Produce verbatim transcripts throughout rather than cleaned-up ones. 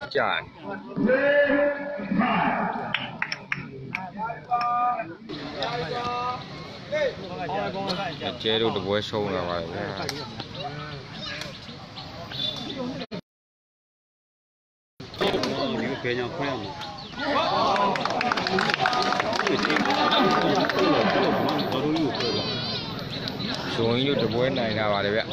John. Chế được bữa sâu nào vậy. Xuống YouTube bữa này nào vào đấy ạ.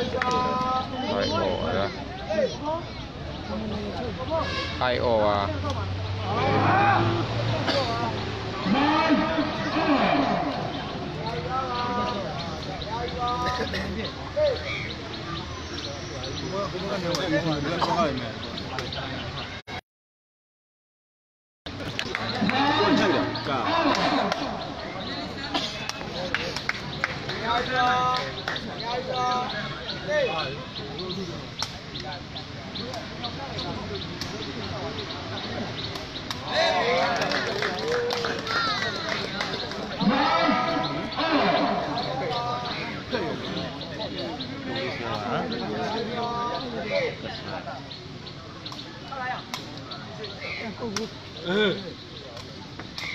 Hai ổ ra. Hai ổ à. Nine of them, who would have a devoid, the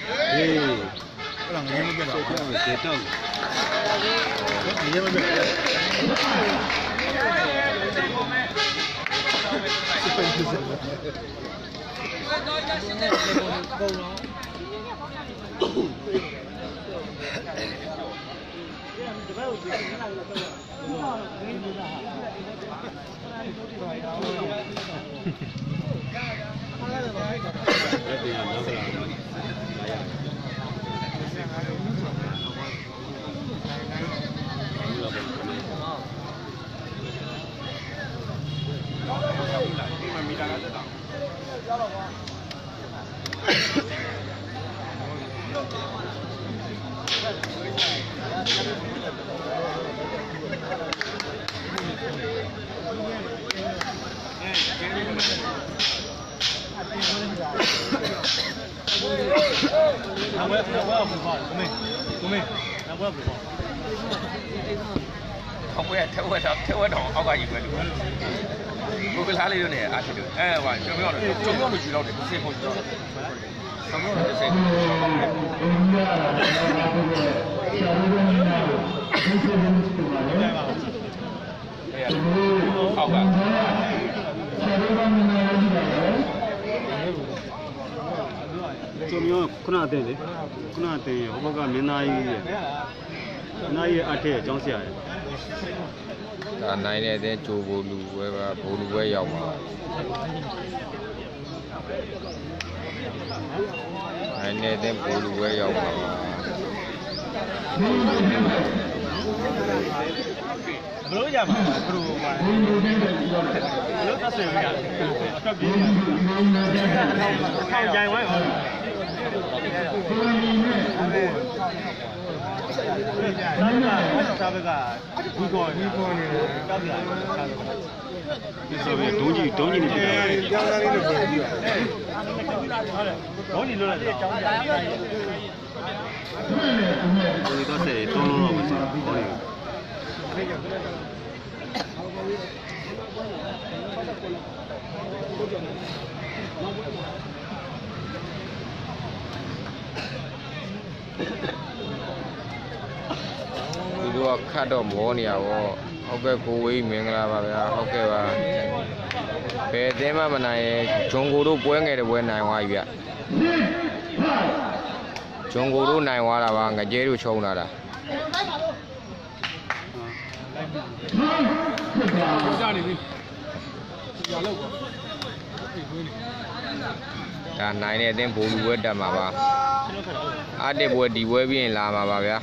way we in Lama.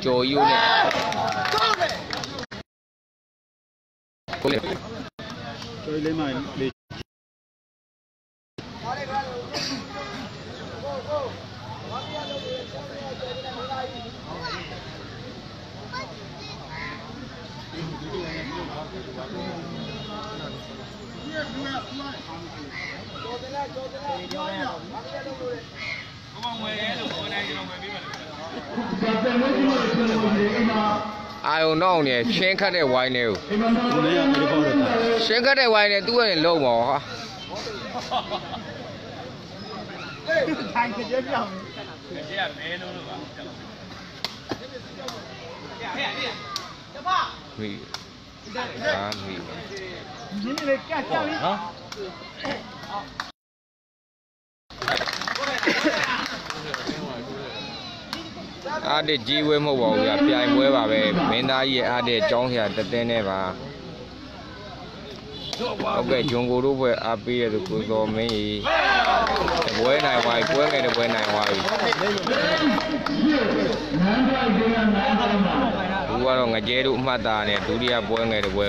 Joey Ule. Joey Lehmann. I don't know, yeah. Shank at the wine now. Shank at the wine and do it low more. Ade jiwe mo ba ya pian mwe ba be minda yi ye ade chong sia tatin ne ba okay jong ko ro bwe a pi ye ko so min yi bwe nai wai bwe ngai de bwe nai wai du wa ro ngaje du mat ta ne dutiya bwe ngai de bwe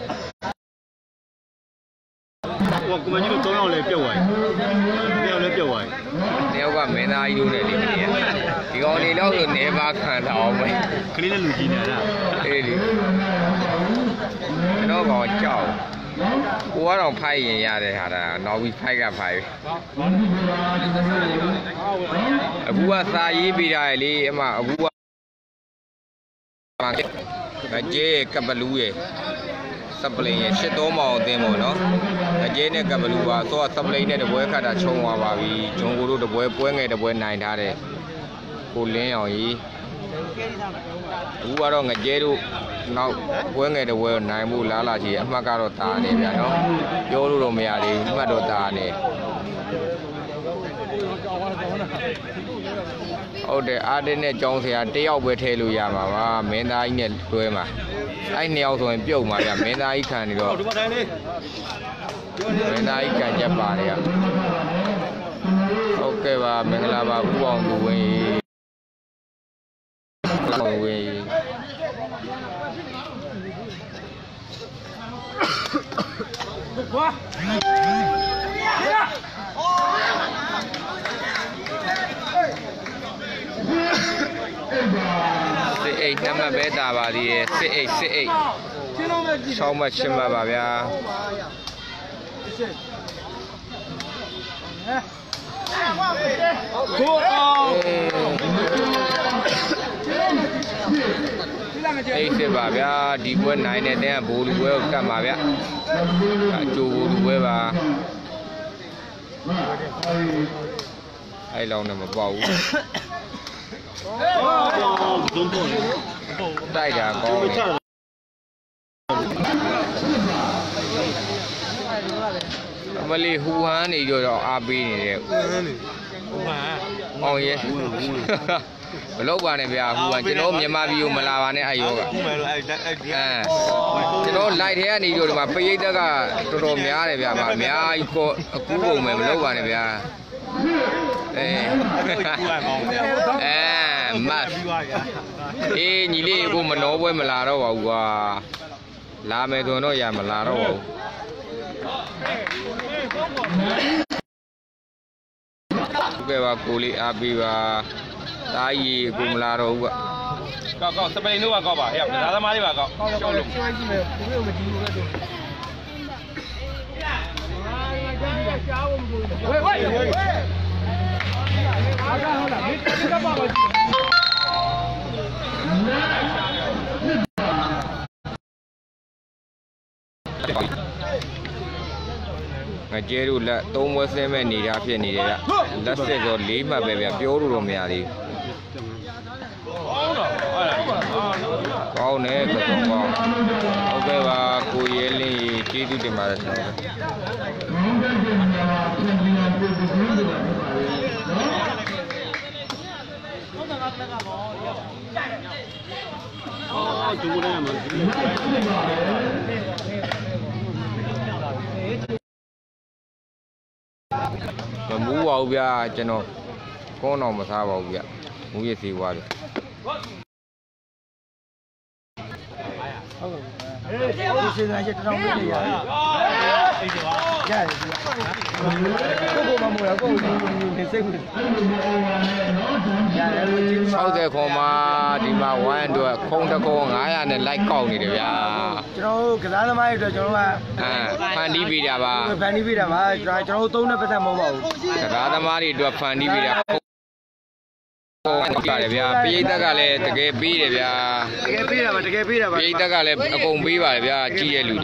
Wow, cú mày chịu tối nào lấy piao vậy? Piao lấy piao vậy? Nếu quả mấy nay du này đi này, thì con đi đâu rồi nè ba khăn tháo mày. Cái này lùi gì nữa đó? Đây đi. Nó còn chậu. Cú ở đồng Thái gì nhà đây hả? Nó bị Thái cả Thái. Cú ở Sa Di bị đại đi mà cú ở. Cái gì cái bẩn lùi. Sabley che to ma tin mo no aje ne kabalu ba so sabley ne de bwe kha ta chong wa ba bi jong ko ro de bwe pwe ngai de bwe nai tha de ko lin yaw yi u wa ro ngaje ru naw bwe ngai de bwe nai mu la la chi a mat ka ro ta ne bya no pyo lu ro ma ya de mat ro ta ne hot de a de ne chong sia te yaw bwe the lu ya ma ba min da yi ne twe ma ไอ้เหนียวส่วนปึกมาเนี่ยเมนตาอีขันนี่ก็โอเคป่ะ Eight number beta body eight eight. So much in my babia. Eight babia, deep one nine and then bully well come babia. Two whoever I don't know about. ได้ด่าก็ไม่ใช่อ๋อ Mas, eh, ni le ibu menoh boleh melarau awak. Lama itu no ya melarau. Kebawa kulit api bah, tayi ibu melarau awak. Kau kau sebelum itu awak bah, ya, dah lama dia awak. Wei wei wei. Thank you. Ayer la tomo ese menira pienida, la se lima bebé a pioro me ari. Con esto, ok, va a cuyer y chido de madre. Oh, tú no Mu vào bia cho nó có nó mà sao vào bia mu gì thì vào được. Sau giờ hôm mà đi mà quên được không ta cô ngái anh nên lấy cầu này được à? Cháu cái đó nó mai rồi cháu mà. À, phan đi bì đã bà. Phan đi bì đã bà, rồi cháu tôi nó phải tham mưu bảo. Cái đó nó mai đi được phan đi bì đã. Pita bia, pita gale, teke pira bia, teke pira ba, teke pira ba, pita gale, akong biwa bia, chia lulu.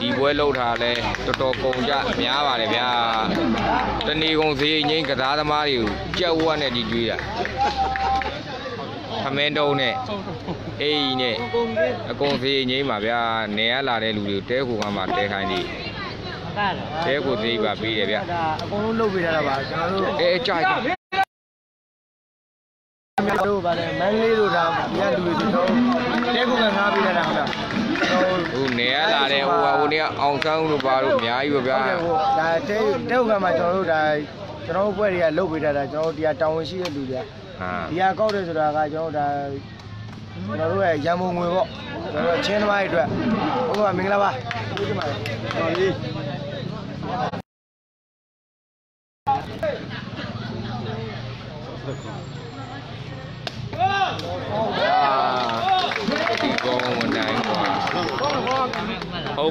Đi với lâu thà này, to to công gia, nhà bà này bây giờ, trên đi công ty những cái đó mai được, châu quan này đi chơi à, tham ăn đâu này, ai này, công ty những mà bây giờ né là để lùi tới khu mà để khai đi. Thế của gì bà bị này bây giờ? Con đâu bị là bà? Ê trai. Đâu bà này mang đi đâu ra nhà đuổi đi đâu thế cũng là ngã bị là nào đó u nè là nè u u nè ông sang u bà u nhà u bà là thế thế cũng mà cho u là cho u quay đi lâu bị là cho đi trong xí đuổi đi đi câu đấy rồi là cho là nó rồi giam mua người vợ rồi trên vai rồi ông bà mình là bà đi Hầu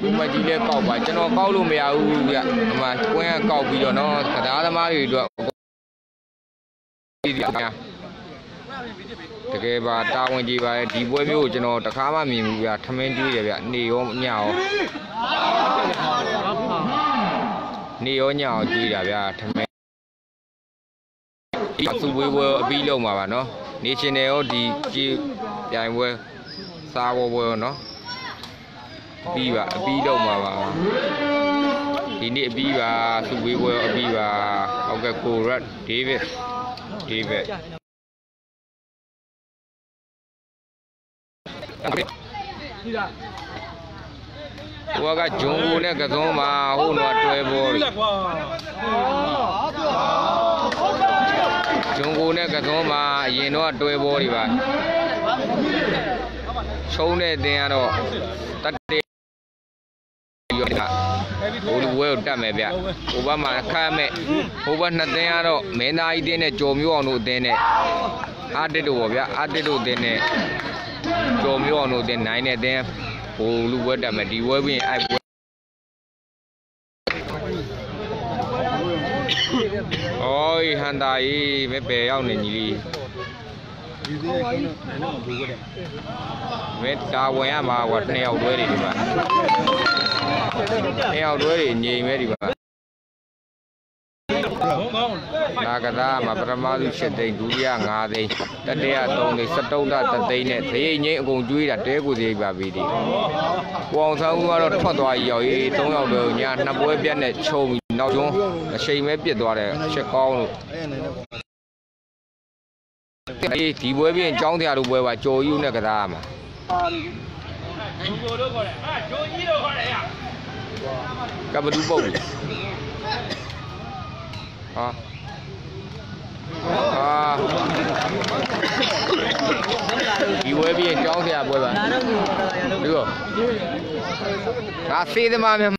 mà chỉ để câu vậy cho nó câu luôn bây giờ mà quen câu bây giờ nó cả đá ra má thì được cái bà tao còn gì vậy đi bơi miêu cho nó ta khá mà mình bây giờ tham ăn gì vậy đi ôm nhau đi ôm nhau gì vậy bây giờ tham ăn đi xuống bơi bơi bơi lâu mà bạn nó đi trên này đi đi dài bơi xa bơi nó bi và bi đâu mà mà thì nè bi và tụi bi vừa bi và ông cái cô rất thế về thế về qua cái chúng này cái giống mà hôn vào chơi bồi chúng này cái giống mà yên nó chơi bồi đi bạn sâu này thế nào tắt đi Uruguay ta mẹ bia, Uba mà khai mẹ, Uba nát thế à đó, mẹ na đi này chôm yêu anh ude này, ăn đi đâu bia, ăn đi đâu ude này, chôm yêu anh ude này này thế, Uruguay ta mẹ đi với mình ai với, ôi hàn đại mẹ bé ao này gì, mẹ ta quen mà quạt này ao đuôi đi mà. Neo đuôi nhì mới đi vào. Là cái đó mà phải mang đi xem thấy chú già ngà đây, tất cả tông này sắp tông ra tất tây này thấy nhẹ cùng chú đặt thế của gì bà vì đi. Quang sau đó thoát ra rồi tông nhau đều nhà năm bối bên này trông. နောက်ဆုံးအချိန်ပဲပြစ်သွားတယ်အချက်ကောင်းလို့အေးဒီပွဲပြင်ကြောင်းတရားလို့ပွဲပါကြော်ယူနဲ့ကစားမှာကိုတို့ခေါ်တယ်ဟာဂျိုကြီးတို့ခေါ်တယ်ဟာကပတူပုတ်ဟာဟာဒီပွဲပြင်ကြောင်းတရားပွဲပါဒီတော့ဒါစေးသမားများမှန်တယ်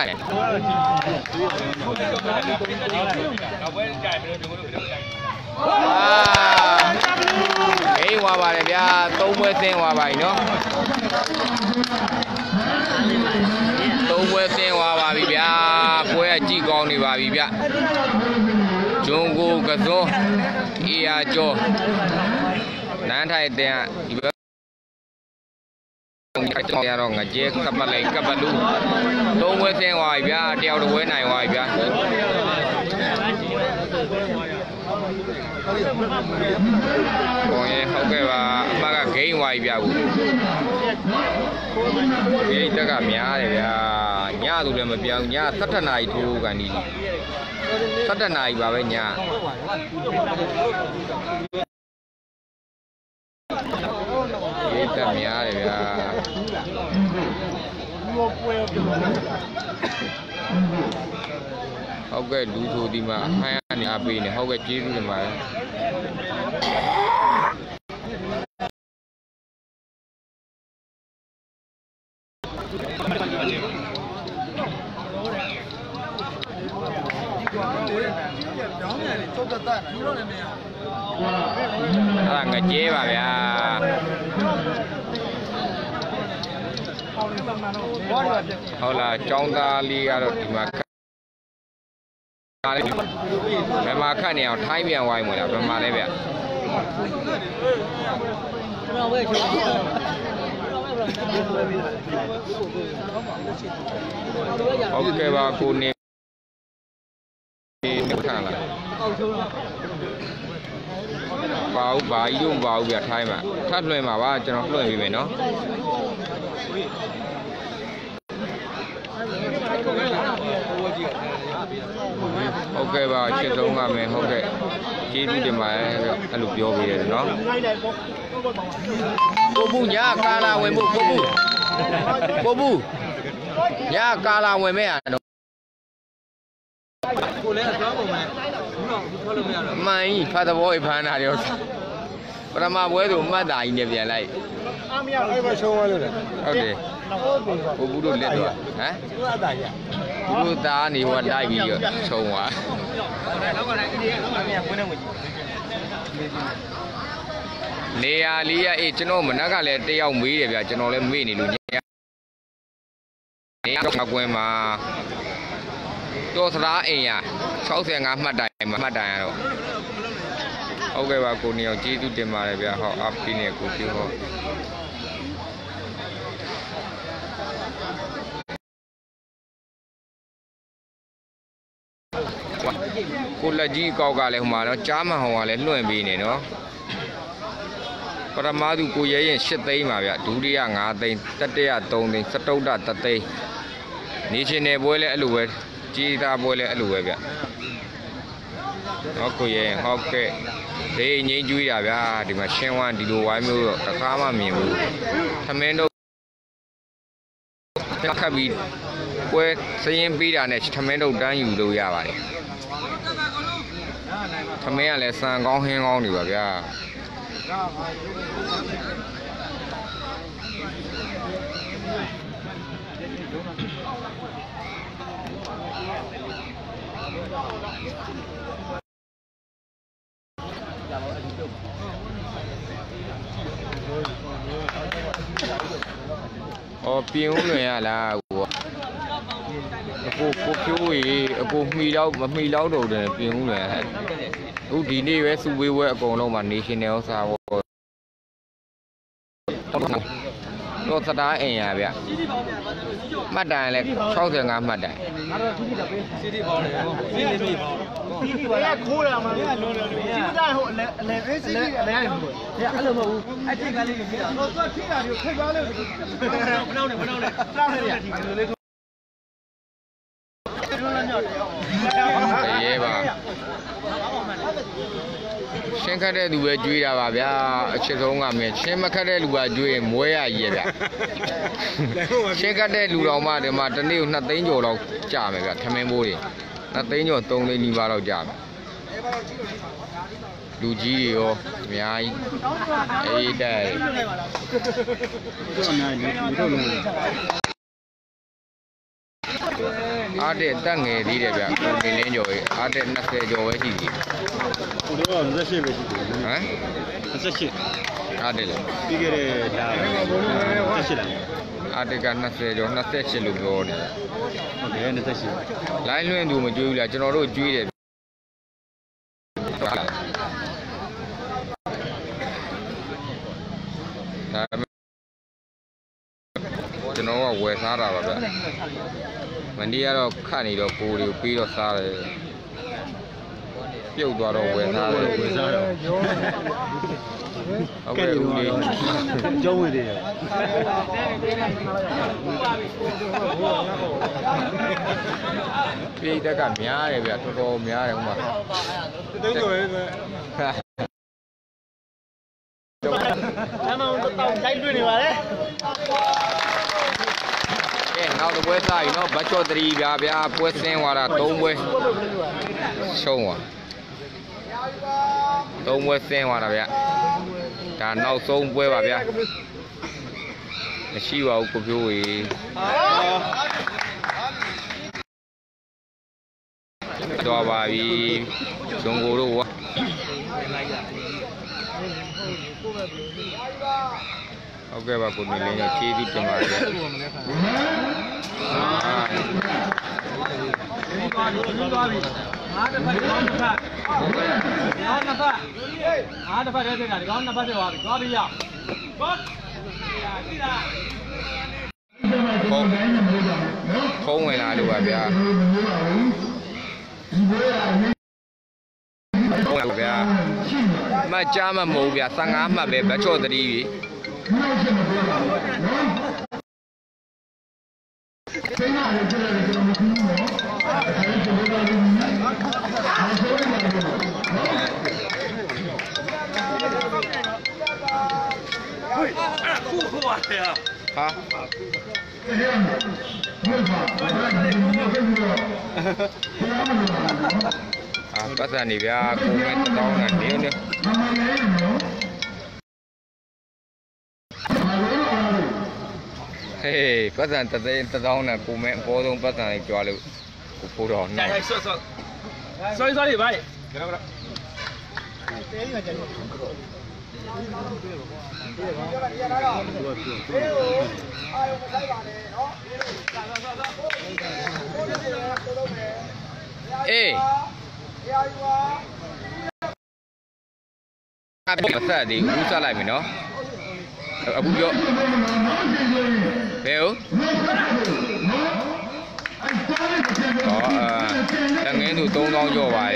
တော့ပွဲကြိုက်ပြီးတော့ဒီလိုလိုအေးဝါပါတယ်ဗျာသုံးပွဲသင်းဝါပါပြီနော်သုံးပွဲသင်းဝါပါပြီဗျာပွဲအကြည့်ကောင်းနေပါပြီဗျဂျွန်ကိုကစွန်းအေယာကျော်နန်းထိုင်တန်ဒီဘက်ရတော့ငကြဲကပတ်လိုက်ကပတ်လူသုံးပွဲသင်းဝါပြီဗျာတယောက်တစ်ပွဲနိုင်ဝါပြီဗျာကိုယ်ဟုတ်ကဲ့ပါအမကဂိမ်းဝါးပြဘူးဂိမ်းတက်ကများတယ်ဗျာညသူလည်းမပြောင်းညဆယ့်တနာရီထိုးကန်ဒီဆယ့်တနာရီပါပဲညဂိမ်းတက်များတယ်ဗျာဟုတ်ကဲ့လူဆိုဒီမှာအဟိုင်းအနေအပေးနေဟုတ်ကဲ့ကျေးဇူးတင်ပါတယ်အဲ့ဒါငကြဲပါဗျာဟုတ်လားကျောင်းသားလေးကတော့ဒီမှာဘယ်မှာခန့်နေအောင်ထိုင်းပြန်ဝိုင်းမလားဘယ်မှာလဲဗျဟုတ်ကဲ့ပါကိုနေနေခန့်လာပါဦးပါကြီးတို့ပါဦးဗျထိုင်းမှာထပ်လွှင့်ပါပါကျွန်တော်လွှင့်ပြီးမယ်နော်ဟုတ်ကဲ့ပါချစ်သုံးကမယ်ဟုတ်ကဲ့ကျေးဇူးတင်ပါတယ်အဲ့လိုပြောပေးရတယ်နော်ကိုဘူးညာကာလာဝင်ဖို့ကိုဘူးကိုဘူးညာကာလာဝင်မဲ့ဟာကိုလည်းအသွားပုံမဲ့ဘူးတော့ဘူးထွက်လို့မရတော့မိုင်းဖတ်သဘောဖန်တာရောပထမပွဲဆိုမှတ်တာကြီးနဲ့ပြန်လိုက်အမရအဲ့ဘရှုံးသွားလို့လေဟုတ်တယ်ကိုဘူးတို့လက်တော့ဟမ်သူအတားရဒီလိုသားနေဟောတိုက်ပြီးတော့ချုံသွားနေရာလေးရအေးကျွန်တော်မနက်ကလည်းတယောက်မေးတယ်ဗျာကျွန်တော်လည်းမေ့နေလို့ညနေရာတော့ကွင်းမှာတော်စရာအိမ်ရ၆၅မှတ်တိုင်မှာမှတ်တိုင်ရတော့ဟုတ်ကဲ့ပါကိုနေအောင်ကျေးဇူးတင်ပါတယ်ဗျာဟောအပ်ပြီးနေကိုပြောဟောကိုလက်ကြီးကောက်ကလည်းဟိုမှာတော့ကြားမဟောင်ကလည်းလွှင့်ပေးနေနော်ပထမသူကိုရဲရင်ရှစ်သိန်းပါဗျဒုတိယ၅သိန်းတတိယ၃သိန်းစတုတ္ထ၃သိန်းနေရှင်နယ်ပွဲလည်းအဲ့လိုပဲကြည်သာပွဲလည်းအဲ့လိုပဲဗျနော်ကိုရဲရင်ဟုတ်ကဲ့ဒေးငိမ့်ကျွေးတာဗျာဒီမှာရှင်းဝမ်းဒီလိုဝိုင်းမျိုးတော့တခါမှမြင်ဘူးသမင်းတို့ခက်ပြီးပွဲစရင်ပေးတာနဲ့သမင်းတို့တန်းယူလို့ရပါတယ်ထမင်းကလည်းစံကောင်းဟင်းကောင်းနေပါဗျာအော်ပြင်းဦးလွင်ရလားကွာအကိုကိုကျိုးရေအကိုမှီတော့မမှီတော့တော့တယ်ပြင်းဦးလွင်ဟဲ့အခုဒီနေ့ပဲစူဝေးဝဲအကုန်လုံးမှာ National ဥစားဘောတော့စတားအိမ်ရဗျမှတ်တိုင်လဲ၆၅မှတ်တိုင်စီတီဘောတယ်စီတီဘောစီတီဘောကခိုးရမှာလေလုံးလုံးစီတီတိုင်းဟိုအလဲအလဲပဲစီတီအလဲဟိုအဲ့အဲ့လိုမဟုတ်ဘူးအဲ့ဒီကလေးကိုပြတာတော့သူကထိတာတွေထိသွားလို့ဘယ်လောက်နဲ့ဘယ်လောက်နဲ့တောက်နေတယ်ဒီလိုလေး Se lleva. Siéntate tu belleza, babia. Chesonga me. Siéntate tu belleza, mueva lleva. Siéntate tu loma de matani, una teño la chame, que también voy. Una teño tonde ni va la chame. Lujio, mi ay, ay, Ade tan eh di de bia, ni leño eh, ade veinte yo eh di. Odo veintiocho be di. Ha? veintiocho. Ade le. Pigere la. veintiocho la. Ade ka veinte yo veintiocho lu bro ne. Okay veintiocho. Line lwen du ma jwi bu la, chano do jwi de. Ta chano wa we sa da ba bia. Mandiaro cani lo puri piro sale più duro buena ok lui giovane di pita cambiare via tutto cambiare ma no te puedes salir, no, bacho trivia, ya puedes ser guaratón, pues. Showa. Don't puedes ser guarabia. Tan no son hueva, ya. Así va, ocupó y. Todo va bien, son gurúa. Ok va con mi niño chiquito que marca. Con el alu va bien. Con el via. Me llama movia, sanga me bebe chota de ah, pasa ni vea cómo está una niña. Hey, pasa en toda una comen, puedo un pasa en yo algo puro. No. Soy sorry, bye. Hey. Pasa de usa la mí, ¿no? Abu yo. Veo. Có đang nghe tụi tôi nói vô vậy.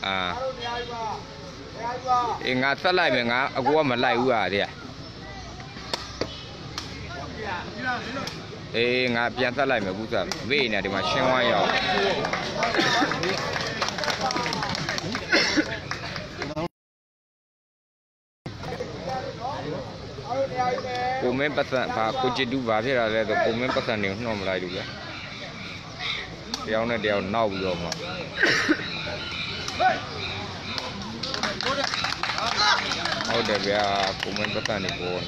À. Em ngã sát lại mình ngã, cô mà lại u à đi à. Ê ngã bian sát lại mình cũng sợ. Về này thì mà xem ngoài rồi. Comen pasan, para coger tu barrio la de comen pasan ni no me la digo. Ya una de un nau yo más. Oh de vea comen pasan ni por.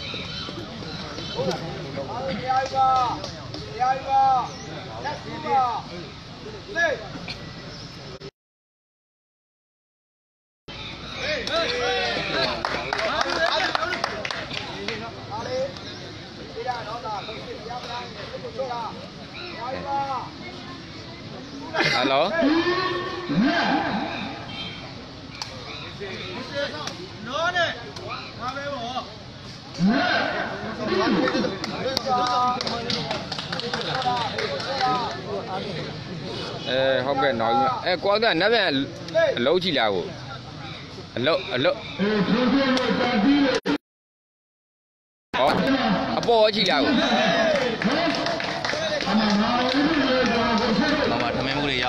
Hello. Eh, không biết nói. Eh, có cái này là lâu chỉ là của. Hello, hello. Apo chỉ là của.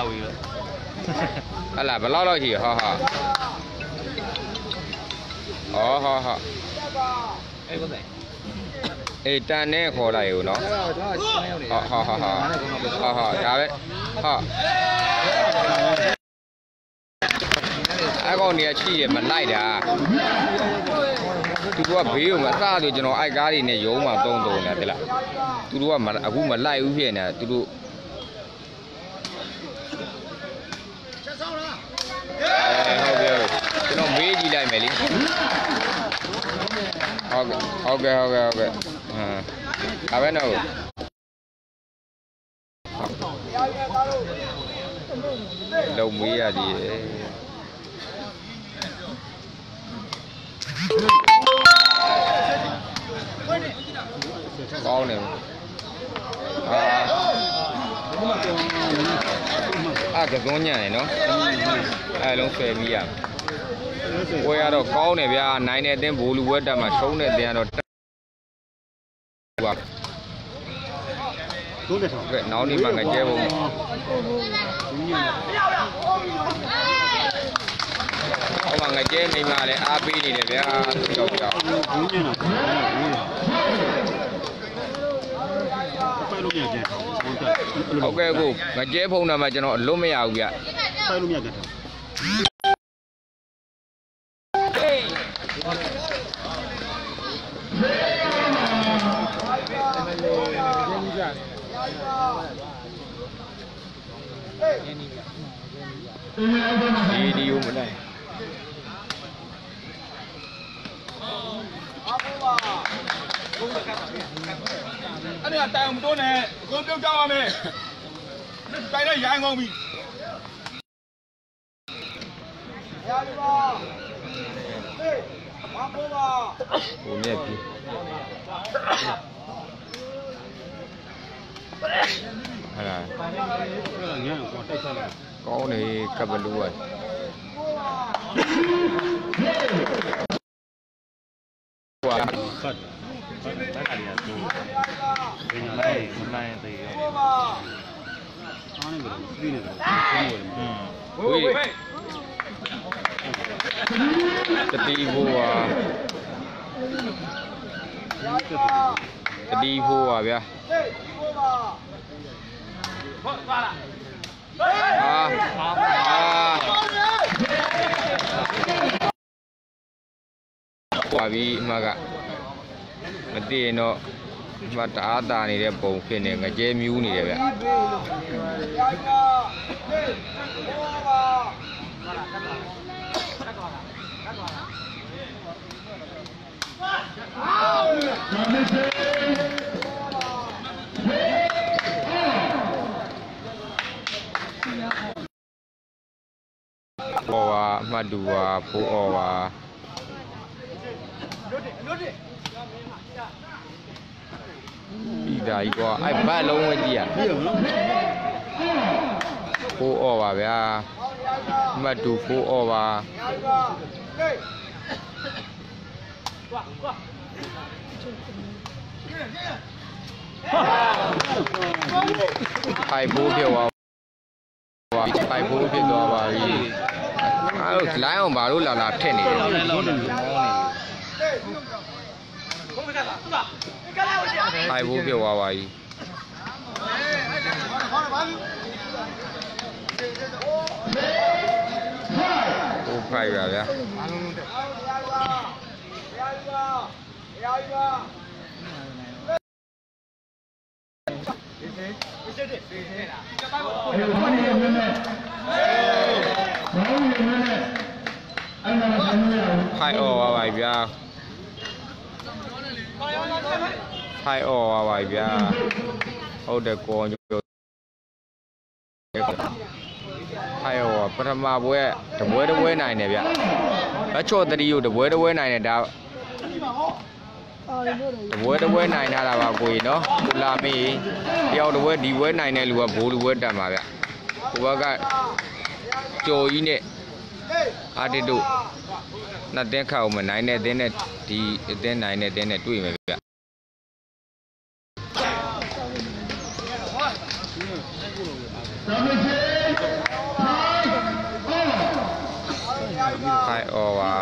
đâu gì nữa. Đó là lo lo gì hả hả. Ồ hả hả. Ê ta nè khổ đầy của nó. Hả hả hả hả. Hả hả chào đấy. Hả. Ai con này chi để mà lại để à. Tú đua béo mà ra thì cho nó ai cá đi này yếu mà tông tồn này thế là. Tú đua mà à cũng mà lại ưu phiền này tú đua. Cái nó bé gì đây mày đi. Ok ok ok ok. À bên nào. Đâu mỹ à gì. Con này à, à cái con nhà này nó ai lông xòe mi à quay ra đó con này bây nãy này đến bù lúa đã mà xấu này thì nó vậy nó đi bằng cái chế bông mà ngày chế mình mà để a pê này để đầu chảo ok cô ngày chế phong nào mà cho nó lố mấy ảo vậy đi đi uống bữa này anh là tay ông tôi nè con tiêu cho mày tay nó dài ngon mì uống nhẹ kì hay là có này cà bê luôn rồi quá đi vô à đi vô à bia à quả vị mà cả thì nó mà ta ta này đẹp bổng phiền này cái chế miu này đẹp bỏ mà đủ à phụ à đi đại quá ai ba lâu mới đi à phụ ô bà bé mà đủ phụ ô bà ai bố kêu à ai bố kêu đó bà đi à lái ông bà luôn là là thế này ai bố kêu vào vậy bố phải vào đấy phải ở vào vậy bia hai ồ bài bia ô để cô nhiều hai ồ bắt tham ma búa để búa đâu búa này này bia đã cho tao đi du để búa đâu búa này này đã búa đâu búa này này là bà quỳ nó là mi đeo đâu búa đi búa này này lùa bố lùa đầm mà bia búa cái cho ý nè à đi đủ là đến khâu mà này này đến này thì đến này này đến này tui mà bia Hai over. Hai over.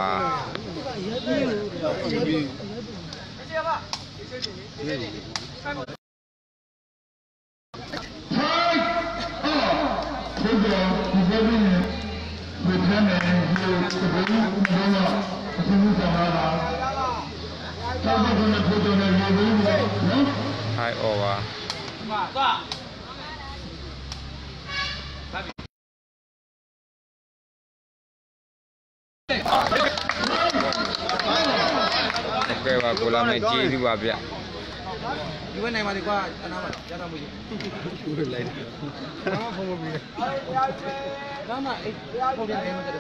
Okay, wa bola me jeesu ba bya. Iwe nai ma de kwa ana ma ya ta mu ji. Sure lai. Ama phone bi. Na na eh phone bi nai ma de.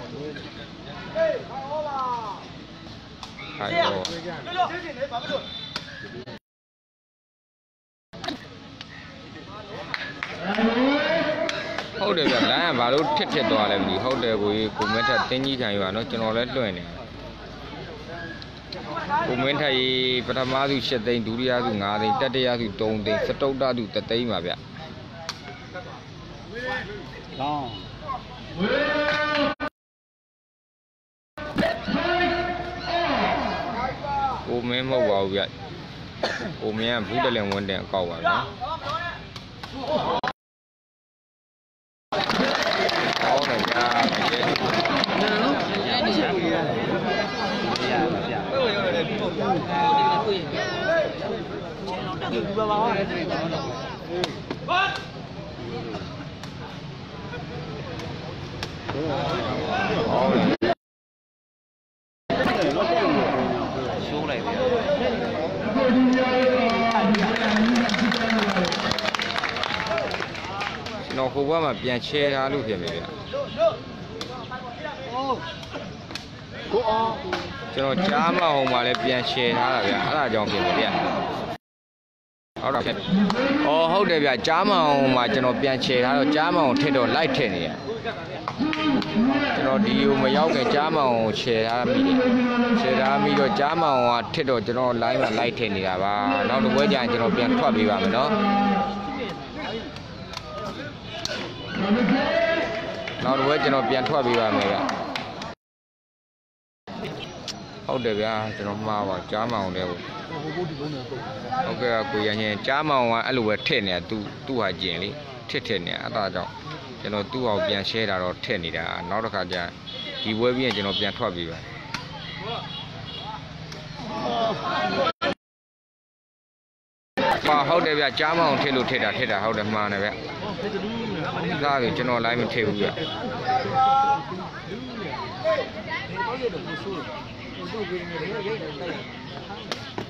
Hey, hola. Hai hola. Lolo. Jeesu ne ba ba lo. Hold it bya la ba lo thit thit twa lai mi. Hold it bo yi ko me that tin ji kan yu ba no chin lo lai twin ne. Comenta y para más y se te induría de un área y te hace donde se toca de usted y más bien. No. O mismo va a ver. O me han puesto en un día en cabo. Ahora ya. No jugó más bien che a luz de mi vida. Yo no llamo a un mal bien che nada de nada de un bien. Ahora que oh, joder, ya llamo a un mal yo no bien che nada de llamo a un tedo light en ya. Yo no digo me yo que llamo a un che a mí. Che a mí yo llamo a un tedo yo no light a light en ya va. No lo voy a yo no bien kwa viva, ¿no? No lo voy a yo no bien kwa viva, ¿no? Để ra cho nó mau vào chá màu đều ok của nhà chá màu à lùa thế này tu tu hạt gì đi thế thế này ta cho cho nó tu vào biển xe là nó thế này đã nó được cả giờ đi với biển cho nó biển thoát bị vậy và hậu để ra chá màu thế lùi thế đã thế đã hậu để mà này vậy ra thì cho nó lại mình thế vậy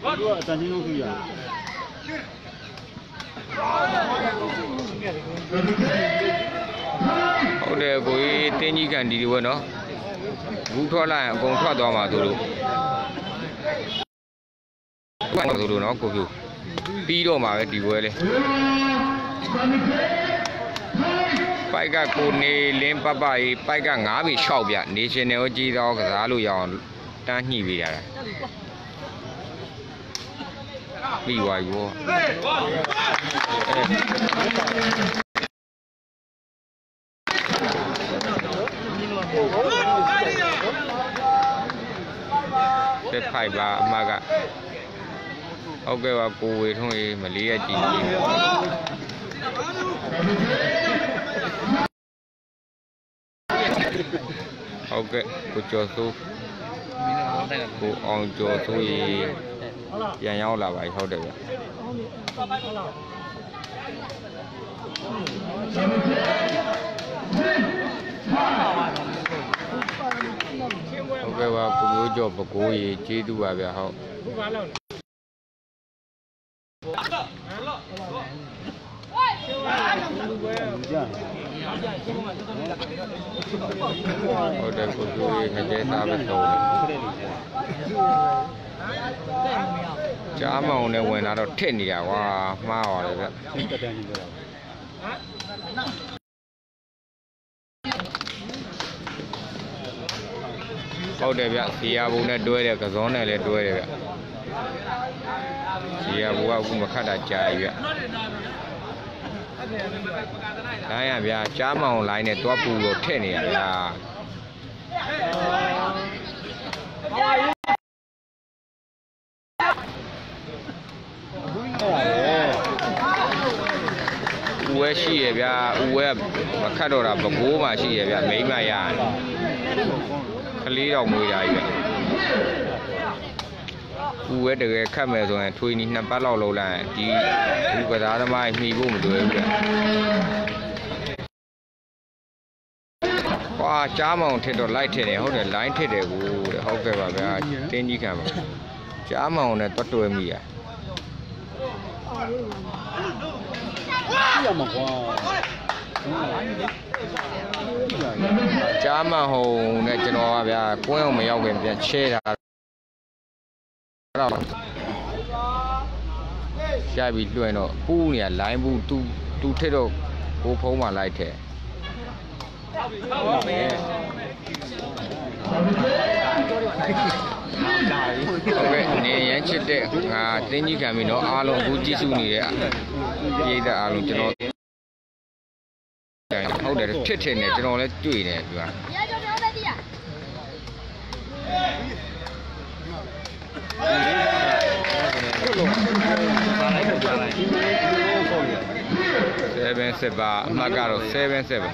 Hậu đề của tên như cảnh đi vừa nó vũ thoát lại cũng thoát tòa mà thủ đủ thủ đủ nó của dù tí đồ mà đi vừa lên phải cả cô này lên bà bà phải cả ngã bị sầu vậy nên trên nếu chỉ do cái giá lùi giòn ta nhỉ vậy là bị hoài vô cái phải bà mà cả ok bà cô ấy thôi mà lý chị ok cô cho su cô on cho su gì nhà nhau là vậy thôi được ok và cô cho bà cô gì chỉ tu bà về học ở đây có tôi hay chế ta bắt đầu chả màu này quên là đợt thiên gì cả qua màu này vậy ở đây vậy xia bún này đuôi này cả gió này là đuôi này vậy xia bún cũng mà khá là dài vậy Hãy subscribe cho kênh Ghiền Mì Gõ Để không bỏ lỡ Này à, chả màu lại này tua phù rồi thế này là. Ué xì à, ué mà khát đồ là bọc bố mà xì à, mấy mày à, lý đầu mùi dài vậy. Ué được khát mày rồi này, thui nín năm bát lò lầu là tí ué giá năm mai mi vô một đứa vậy. Qua chả màu thì đồ lái thế này, hôm nay lái thế để u, hôm kia vào về tên gì cả mà, chả màu này to tuổi mì à. Chá mà hồ này cho nó về cuối ông mày ông về về chê là cha bị đuổi nó bu nè lái bu tu tu thế độ cố phẫu mà lại thế ok này chết đấy à thế như cái mình nó alo cũng chỉ xuống này à vậy là alo cho nó không để chết thế này cho nó lấy chuỗi này được không? Seven seven magaro seven seven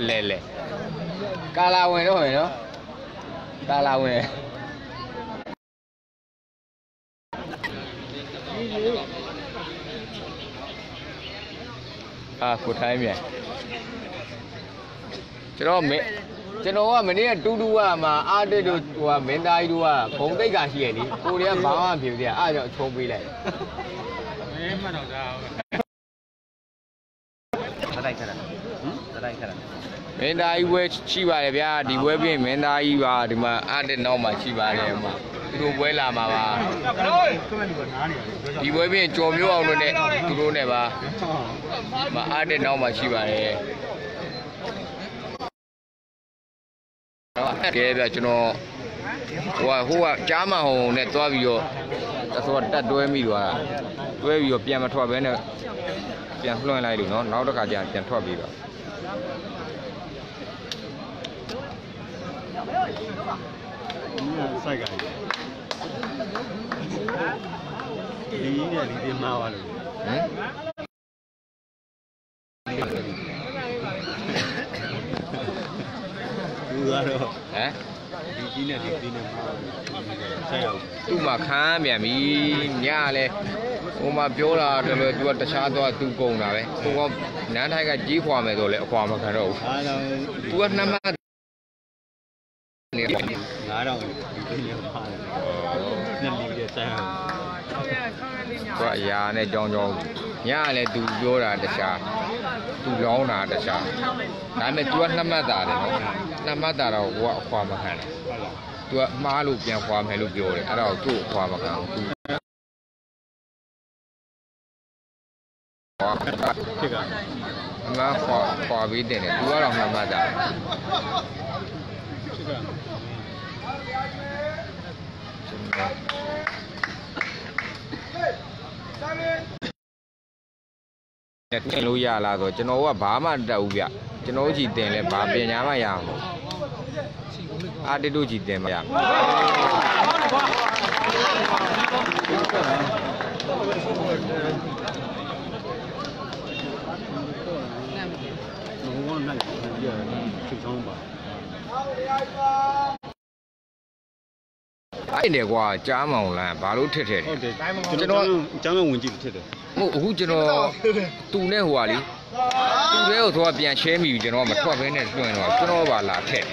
Lele ca la quên đó rồi đó ca la quên à phụ thái mẹ cho nó mẹ cho nó mình đi tu du à mà ăn đây được và mình đây du à không thấy cả gì đi cô đi ăn bảo ăn biểu đi ăn rồi trộn bì lại mình đã quay chi bài bia đi quay bên mình đã đi vào thì mà ăn đến nọ mà chi bài này mà tụi quay làm mà mà đi quay bên chôm nhau luôn đấy tụi này mà mà ăn đến nọ mà chi bài này cái bây giờ nó qua qua chả mà hồ này to video ta thôi ta đuôi mi rồi đuôi video bia mà thôi bên này bia luôn này được nó nó đó cả bia bia thôi bị rồi sai cái đi này đi mau vào rồi hả đi này đi này sai không tu mà khá mẹ mi nhả lên hôm mà biểu là rồi tôi đã xa tôi tu cùng rồi không có nãy thấy cái chỉ khoa mày rồi lại khoa mà cả rồi tôi năm ngã đâu rồi nhà này tròn tròn nhà này tụi vô là đất xa tụi lóng là đất xa nãy mình tụi năm mươi tạ đấy năm mươi tạ đâu qua qua mà hàng tụi má lục nhà qua hay lục vô đấy ở đâu tụi qua mà hàng mà qua qua bên đây này tụi lóng năm mươi tạ cái lối già là rồi cho nó qua bám mà đầu việc cho nó chỉ tiền là bám về nhà mà làm à đi đôi chỉ tiền mà làm 慢慢也正常吧。 Ay de gua, jamón la, baru tete. Jamón, jamón un tipo tete. Mo, hubo tu ne huali, tu ne otro bien chemi, yo no me puedo ver en el suelo, yo no va la tete.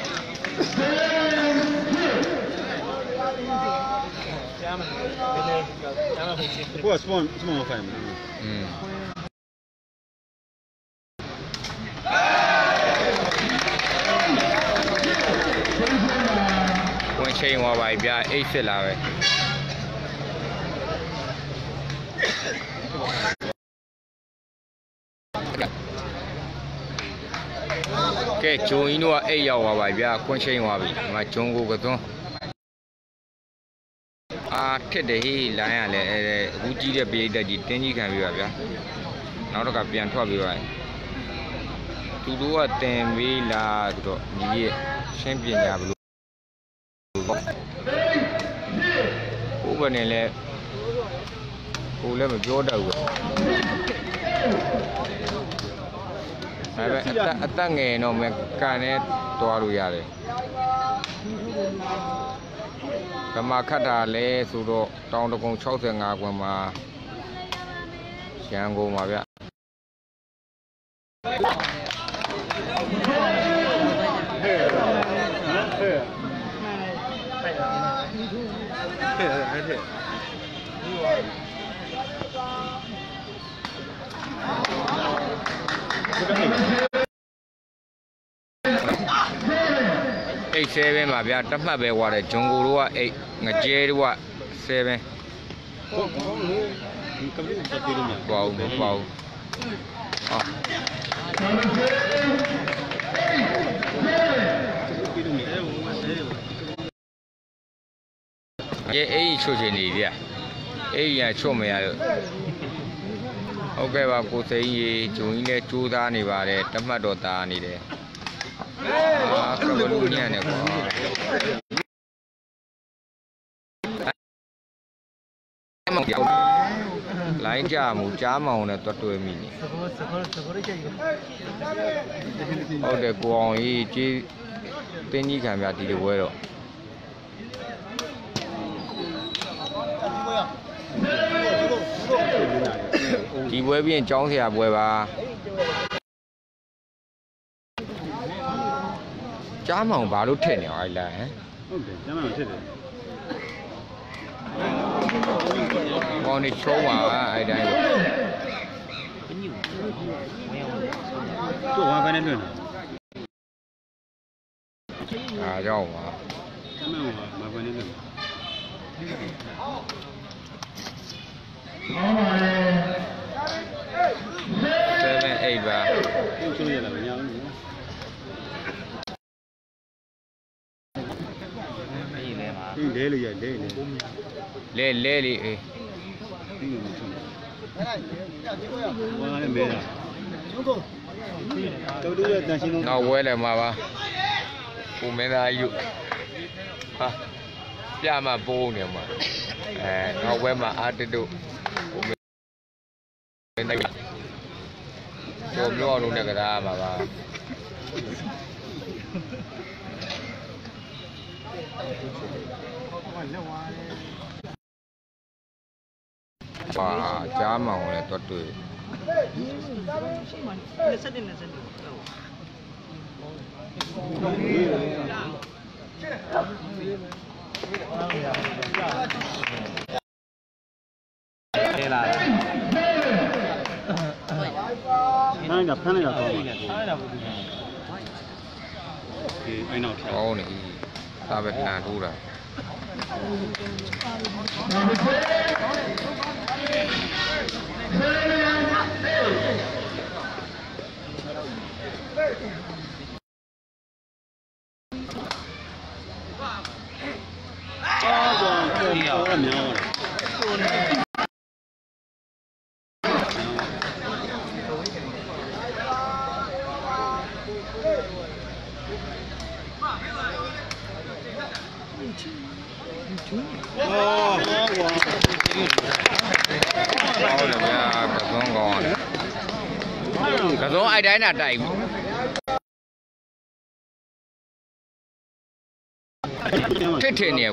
Pues, small, small family. Che va a ir a ese lado. Que chuino a ella va a ir a con che va a ir. Machongo gato. Ah, que de ahí la gente, Uji de Beda de Tenny can viva. No lo capian tu viva. Tu dúa ten vila, ni siempre ya hablo. Ubanele, uleme joda u. Ata ata nge no me kane toaru yale. Kama kada le suro taundo kong chausen agua ma siango ma ya. Eight seven, my bad, that's my bad. What a jungle, what eight, Nigeria, what seven. Wow, wow. ये ए छोड़ नहीं दिया, ए यहाँ छोड़ में आया। ओके बाप को सही ये चूने चूड़ा नहीं बारे तम्मा डोटा नहीं दे। आह कबूलियाँ ने को। लाइन जामू जामाऊँ ने तो टूए मिली। और देखो ये जी तेरी क्या में आती है वो लो। Chị với bên trong thì à với bà chả mà không bảo lúc thế nào ai là con đi số mà ai đây chỗ hoa bên đây à rau mà chả mà mà bên đây seven eight ba. Le le le. No huele mamá. Humedad yo. Ah, ya me pone mamá. Eh, no huele más atento. Yo no lo que da, mamá. Ah, ya me voy a tocar. Hãy subscribe cho kênh Ghiền Mì Gõ Để không bỏ lỡ những video hấp dẫn Cái giống ai đấy là đẩy Tôi ê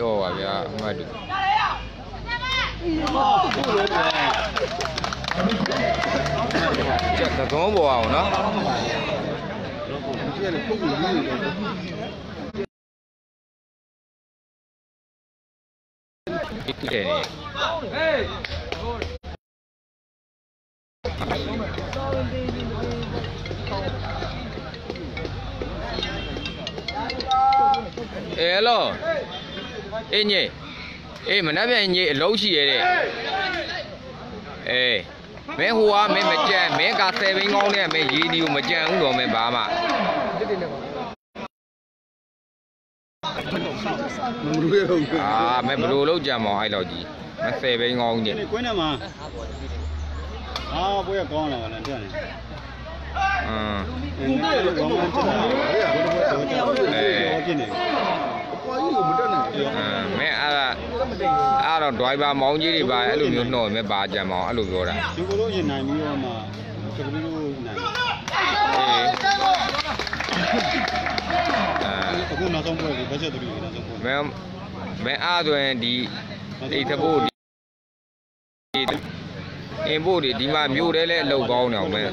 ô à bia mà được chết là có bùa ảo nó hello ê nhỉ ê mà nói về nhỉ lấu gì vậy đấy ê mấy hoa mấy mẹ cha mấy cà phê mấy ngon nè mấy gì điều mà cha uống đồ mẹ bà mà à mấy bự lấu cha mò hay là gì mấy phê mấy ngon nhỉ à bây giờ con là lần trước này à mẹ à à rồi đói ba món gì đi bà ăn luôn luôn nổi mẹ bà chả món ăn luôn rồi đấy mẹ mẹ à rồi đi đi tháp bù đi em bố để đi mà miêu đấy lẽ lâu bao nào mẹ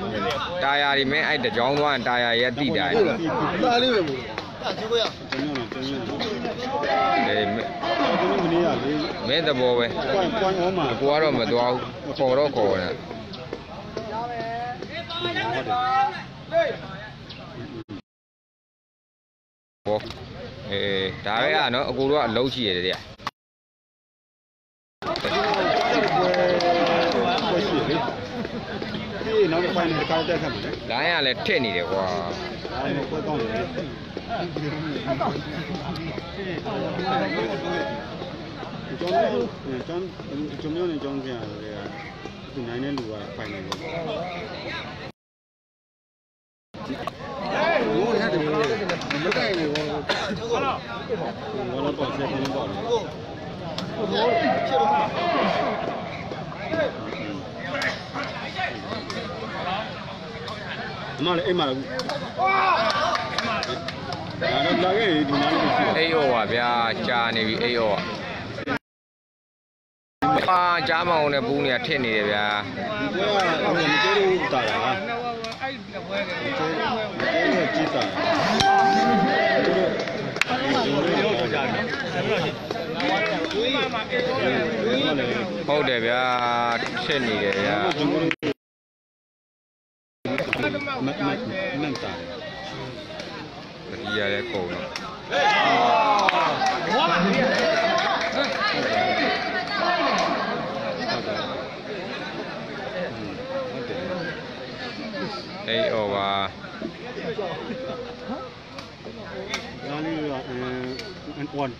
tai à thì mẹ ai để chó ngoan tai à ya tì đại mẹ ta bố vậy quá rồi mà đau khó đó khó nè tai à nó cô đó lâu gì đấy à đấy à là thế này đấy quá mà lại em mà ayo à bia cha này bị ayo à cha màu này bu này thế này bia không để bia thế này bia mất mất nâng tải giờ đây cổ đây ô bà anh quần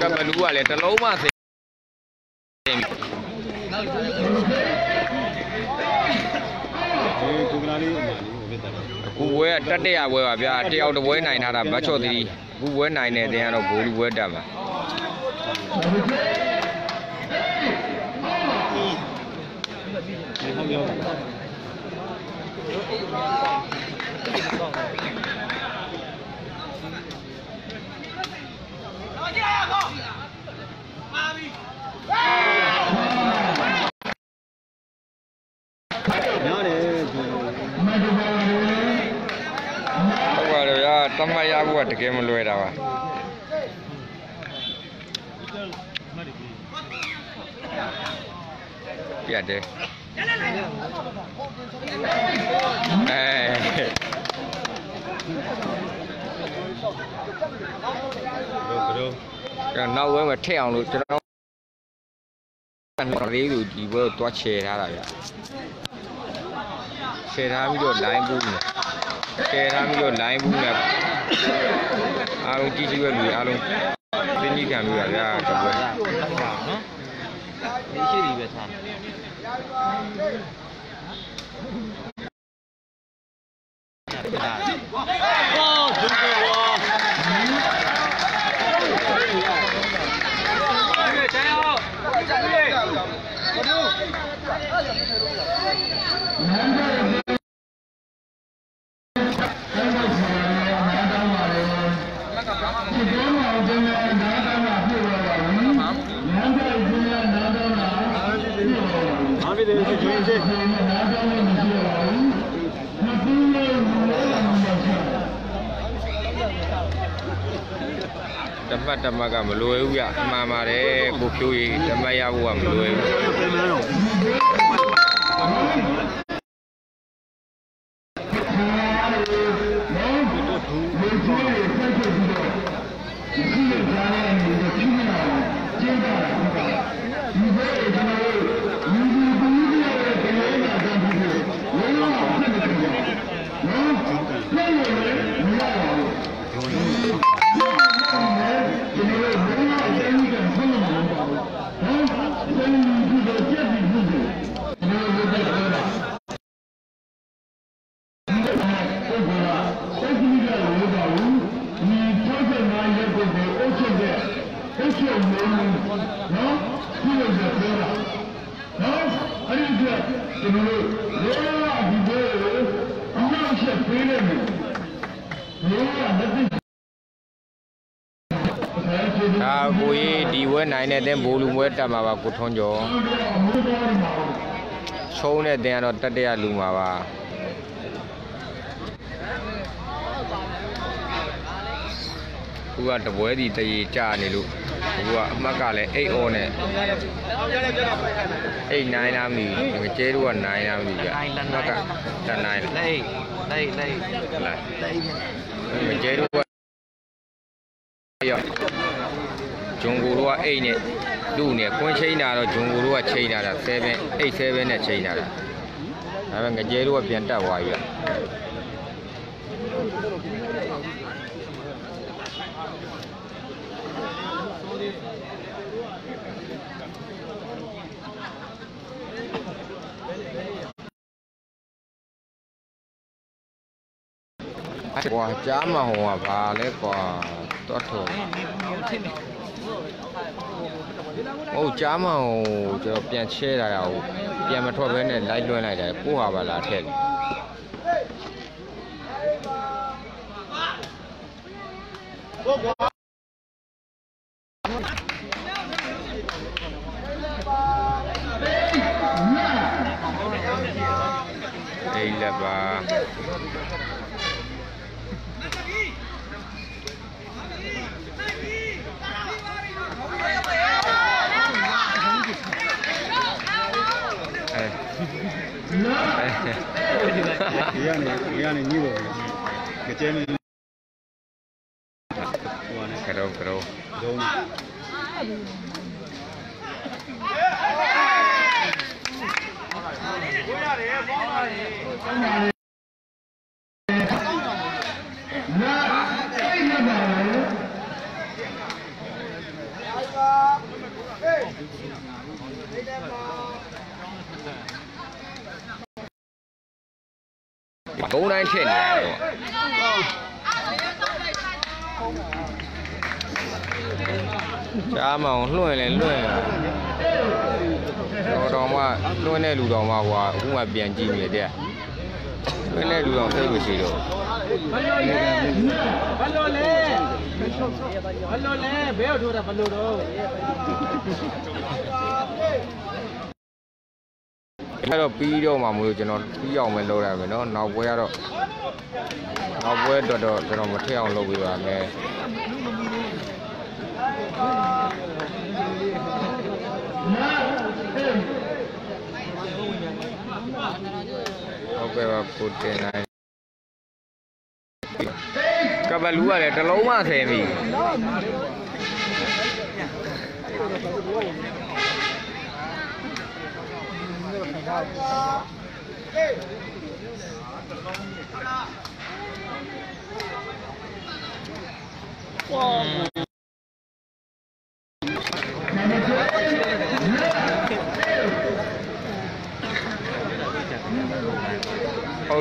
các bạn đua lại ta lố mà thì cú quế tết đây à quế à bây giờ treo đồ quế này nào làm bác cho thì cú quế này này thì nó cú quế đầm à tâm hay áo quần kia mà lười đâu à biết đấy còn nâu ấy mà theo luôn cho nó ăn một tí rồi chỉ vừa toa chè ra rồi Hey! Ô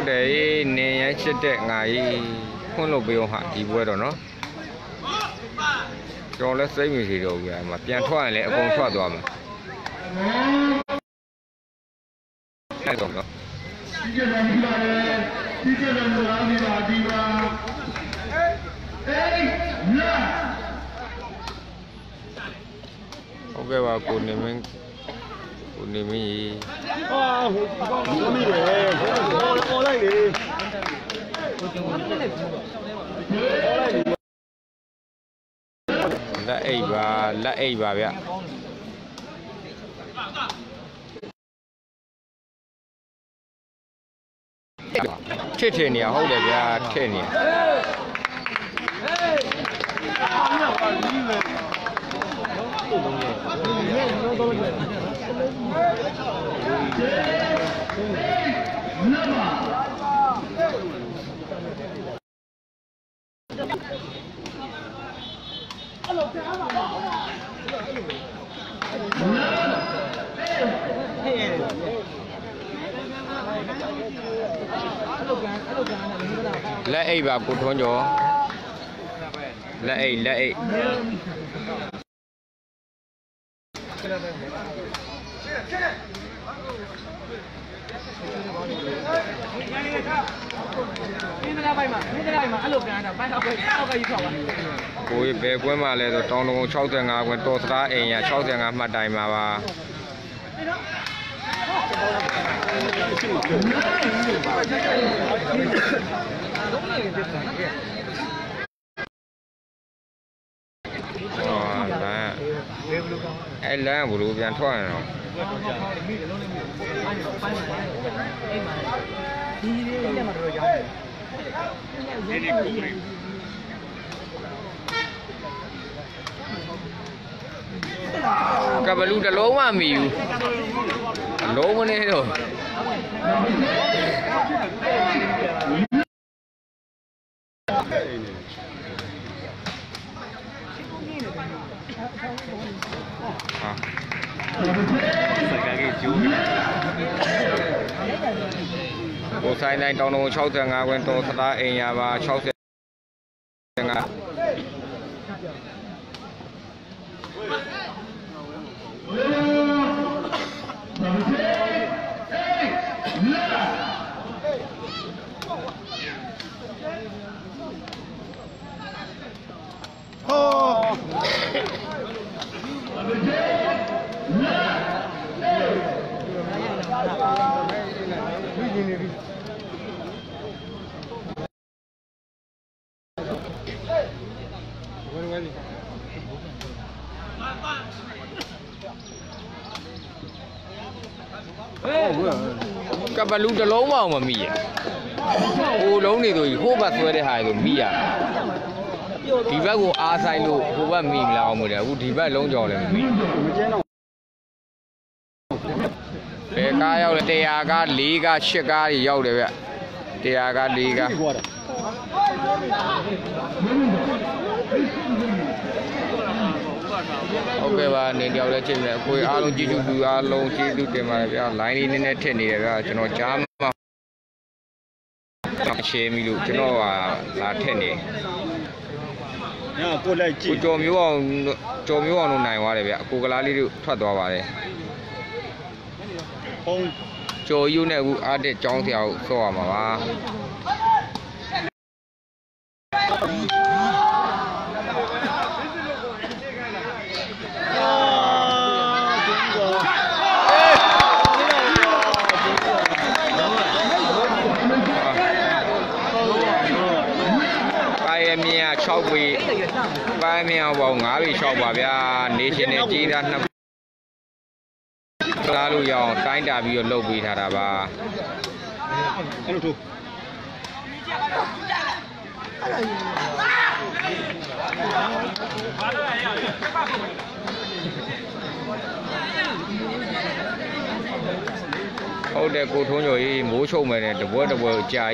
đấy nè chết trẻ ngày con lục biểu hạ thì vừa rồi nó cho nó xây mình gì rồi mà tiền thoát lẽ con thoát rồi mà cái rồi đó ok bà cún này mình cún này mình lại bà lại bà vậy ạ chết thế nhỉ không để ra thế nhỉ lệ và cột hôn gió lệ lệ cuối về cuối mà lại rồi trong lúc sau giờ ngà quên tôi ra ở nhà sau giờ ngà mặt đầy mà và ấy là bộ đồ viên thoại nào cái bà lú đã lố mà mỉu lố mà này rồi bộ sai này trong nông sáu tháng à quen tôi đã ở nhà và sáu tháng à các bạn lú cho lố vào mà mì à, ô lố này rồi khô bát vừa để hài rồi mì à, thì bác cô ăn sai luôn, cô bác mì là một đấy, cô thì bác lông giò là mì. Bé cá yêu là tê à cá lì cá chê cá gì yêu đấy vậy, tê à cá lì cá. Ok và nên điều là trên này khối alo chi du alo chi du để mà lái đi nên thế này là cho nó chám mà xe mi lục cho nó là thế này cô cho miếu vào cho miếu vào nồi này qua để vậy cô cái lá đi thoát đỏ vào đây cho yêu này à để trong theo xò mà ba vì ba mèo vào ngã bị sọc bà bia nế trên này chỉ ra năm ra lưu dòng tái đà bị lâu bị thả đà bà ô để cô thú nhồi mũ sâu mày này đừng bớt đừng bớt trái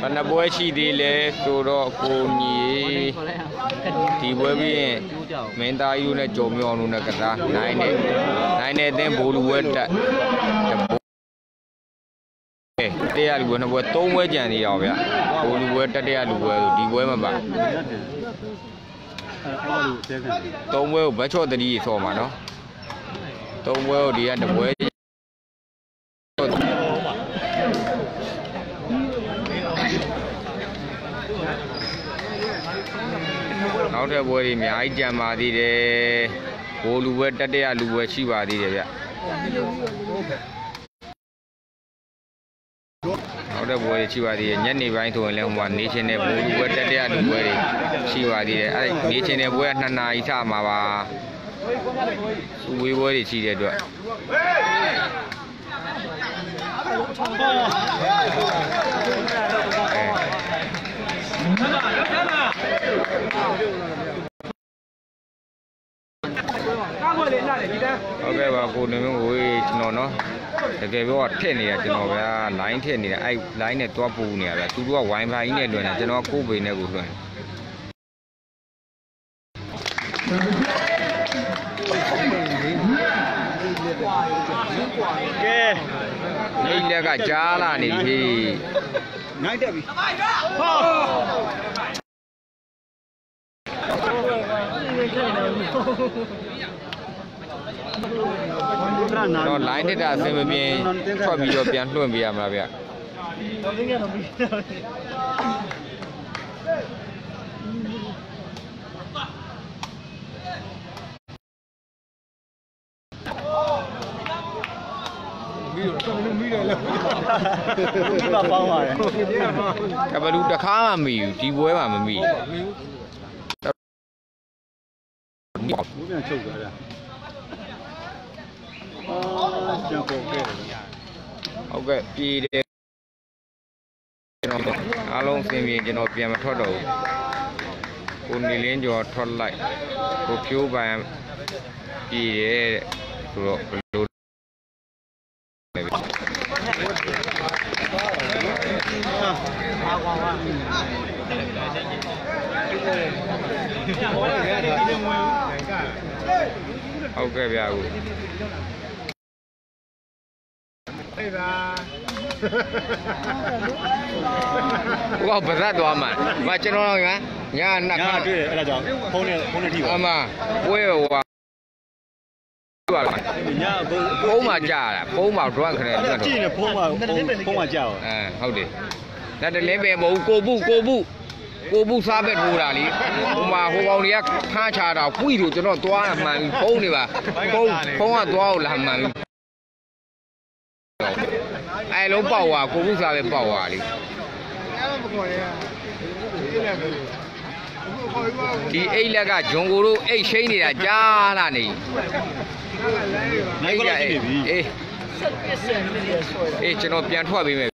Karena buat si dile turut kunyi tiba ni minta ayu nak jom yang anu nak kata naik naik naik naik bolu buat tak dia luar nak buat tunggu je ni awak bolu buat tak dia luar tu tiba macam tunggu baca tadi semua no tunggu dia nak buat Nampaknya boleh mian jam adi de, bolu buat tadi alu buat si adi je. Nampaknya boleh si adi. Jangan ni baik tu orang lembut ni cene bolu buat tadi alu buat si adi je. Ni cene buat nana isa mawa, suwi boleh si je dua. Okay, baku ni mungkin cenono. Jadi buat ten ni ya cenono, lain ten ni, lain ni tua pun ni, tu dua wine lain ni dua, cenono kubi ni dua. Okay, ni dia kacalah ni. Naik dia. No lain ni dah sebenarnya cua biar biar luar biar malah biar. Kalau lu dah kah mami, tiwoi mami. Okay, pide. Along sini je nampi amat teruk. Kunilin jauh terlai. Kupiu bayam pide turut. Okay, biar aku. Wah berat tu aman. Macam orang kan? Ya nak. Ya, tu. Ada jawab. Pone, pone dia. Ama, wewa. Ya, poma jah, poma tuan kena. Cina poma, poma jah. Eh, how deh. Nada lembek bau kobu, kobu, kobu sahabat pura ni. Poma hukum dia, ha cara pui tu jono tuan aman. Pom ni bah, pom, poma tuan lah aman. Ai lom bau ah, kau bukan sahaja bau ah ni. Di Aila kan jongguru, eh sih ni lah jalan ni. Eh, eh, cina pian tua bini.